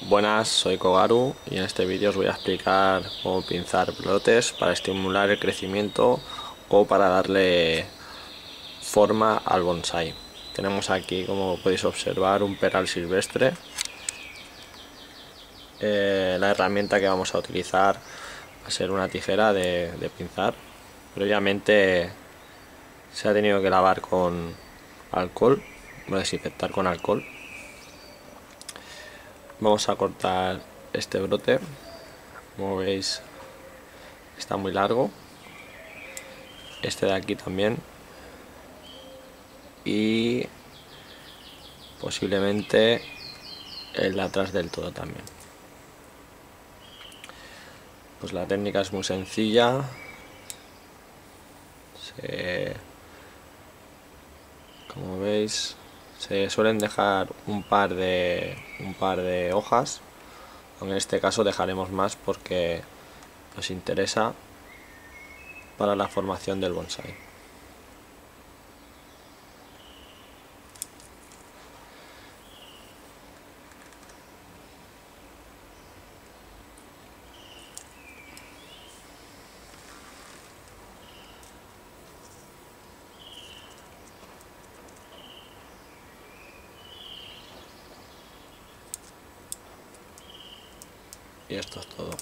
Buenas, soy Kogaru y en este vídeo os voy a explicar cómo pinzar brotes para estimular el crecimiento o para darle forma al bonsai. Tenemos aquí, como podéis observar, un peral silvestre. La herramienta que vamos a utilizar va a ser una tijera de pinzar. Previamente se ha tenido que lavar con alcohol, voy a desinfectar con alcohol. Vamos a cortar este brote, como veis está muy largo, este de aquí también, y posiblemente el de atrás del todo también. Pues la técnica es muy sencilla, como veis se suelen dejar un par de hojas, aunque en este caso dejaremos más porque nos interesa para la formación del bonsai. Y esto es todo.